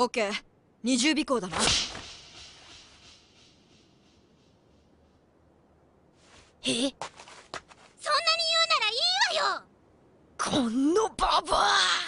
オッケー、20尾行だな。え？そんなに言うならいいわよ。このババア！